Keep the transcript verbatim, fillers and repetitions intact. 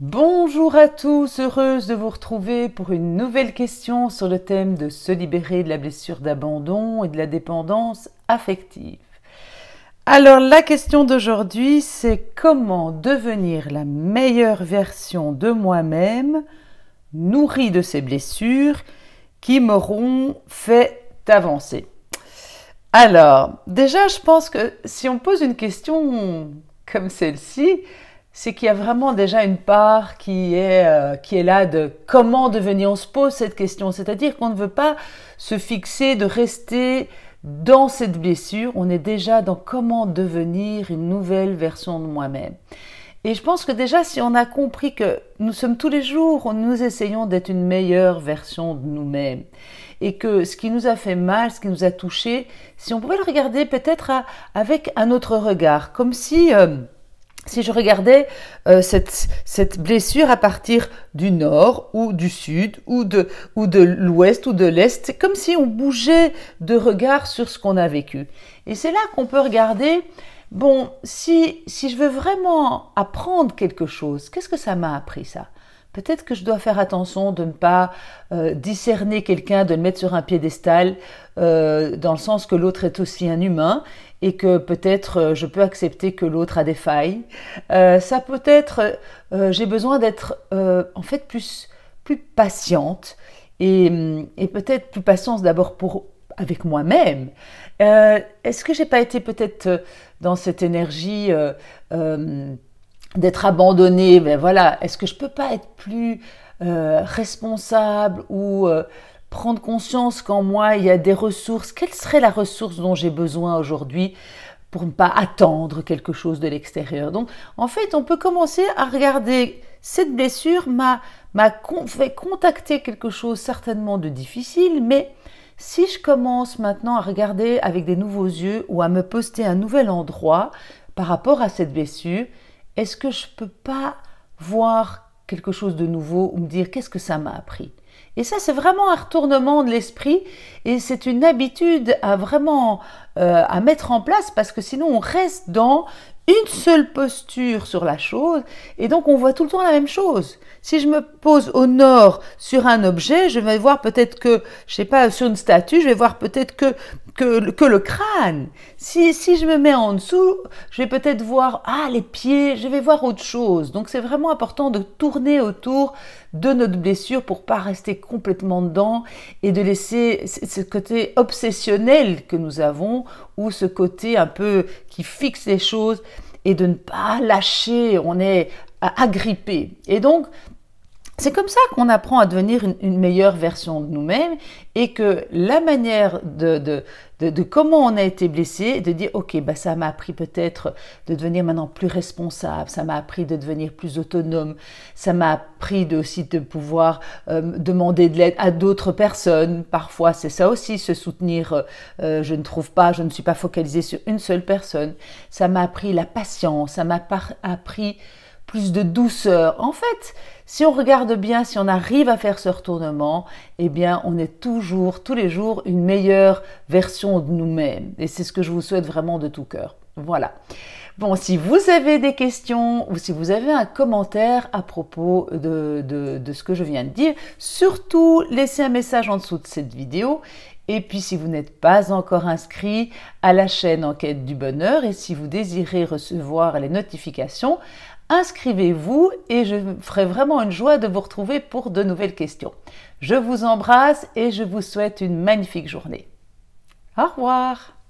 Bonjour à tous, heureuse de vous retrouver pour une nouvelle question sur le thème de se libérer de la blessure d'abandon et de la dépendance affective. Alors la question d'aujourd'hui, c'est comment devenir la meilleure version de moi-même, nourrie de ces blessures qui m'auront fait avancer. Alors déjà, je pense que si on pose une question comme celle-ci, c'est qu'il y a vraiment déjà une part qui est, euh, qui est là de comment devenir. On se pose cette question, c'est-à-dire qu'on ne veut pas se fixer de rester dans cette blessure, on est déjà dans comment devenir une nouvelle version de moi-même. Et je pense que déjà si on a compris que nous sommes tous les jours, nous essayons d'être une meilleure version de nous-mêmes, et que ce qui nous a fait mal, ce qui nous a touché, si on pouvait le regarder peut-être avec un autre regard, comme si... Euh, Si je regardais euh, cette, cette blessure à partir du nord ou du sud ou de l'ouest ou de l'est, c'est comme si on bougeait de regard sur ce qu'on a vécu. Et c'est là qu'on peut regarder, bon, si, si je veux vraiment apprendre quelque chose, qu'est-ce que ça m'a appris ça? Peut-être que je dois faire attention de ne pas euh, discerner quelqu'un, de le mettre sur un piédestal, euh, dans le sens que l'autre est aussi un humain et que peut-être euh, je peux accepter que l'autre a des failles. Euh, ça peut être, euh, j'ai besoin d'être euh, en fait plus, plus patiente et, et peut-être plus patience d'abord pour avec moi-même. Euh, est-ce que j'ai pas été peut-être dans cette énergie euh, euh, d'être abandonné, ben voilà, est-ce que je peux pas être plus euh, responsable ou euh, prendre conscience qu'en moi il y a des ressources? Quelle serait la ressource dont j'ai besoin aujourd'hui pour ne pas attendre quelque chose de l'extérieur? Donc en fait on peut commencer à regarder, cette blessure m'a m'a con, fait contacter quelque chose certainement de difficile, mais si je commence maintenant à regarder avec des nouveaux yeux ou à me poster à un nouvel endroit par rapport à cette blessure, est-ce que je ne peux pas voir quelque chose de nouveau ou me dire qu'est-ce que ça m'a appris? Et ça, c'est vraiment un retournement de l'esprit et c'est une habitude à vraiment euh, à mettre en place, parce que sinon on reste dans une seule posture sur la chose et donc on voit tout le temps la même chose. Si je me pose au nord sur un objet, je vais voir peut-être que, je sais pas, sur une statue, je vais voir peut-être que, que, que le crâne. Si, si je me mets en dessous, je vais peut-être voir ah, les pieds, je vais voir autre chose. Donc c'est vraiment important de tourner autour de notre blessure pour pas rester complètement dedans et de laisser ce côté obsessionnel que nous avons ou ce côté un peu qui fixe les choses et de ne pas lâcher, on est agrippé. Et donc, c'est comme ça qu'on apprend à devenir une, une meilleure version de nous-mêmes et que la manière de, de, de, de comment on a été blessé, de dire « Ok, bah ça m'a appris peut-être de devenir maintenant plus responsable, ça m'a appris de devenir plus autonome, ça m'a appris de, aussi de pouvoir euh, demander de l'aide à d'autres personnes. » Parfois, c'est ça aussi, se soutenir euh, « Je ne trouve pas, je ne suis pas focalisée sur une seule personne. » Ça m'a appris la patience, ça m'a appris... plus de douceur. En fait, si on regarde bien, si on arrive à faire ce retournement, eh bien, on est toujours, tous les jours, une meilleure version de nous-mêmes. Et c'est ce que je vous souhaite vraiment de tout cœur. Voilà. Bon, si vous avez des questions ou si vous avez un commentaire à propos de, de, de ce que je viens de dire, surtout laissez un message en dessous de cette vidéo. Et puis, si vous n'êtes pas encore inscrit à la chaîne En Quête du Bonheur et si vous désirez recevoir les notifications, inscrivez-vous et je ferai vraiment une joie de vous retrouver pour de nouvelles questions. Je vous embrasse et je vous souhaite une magnifique journée. Au revoir!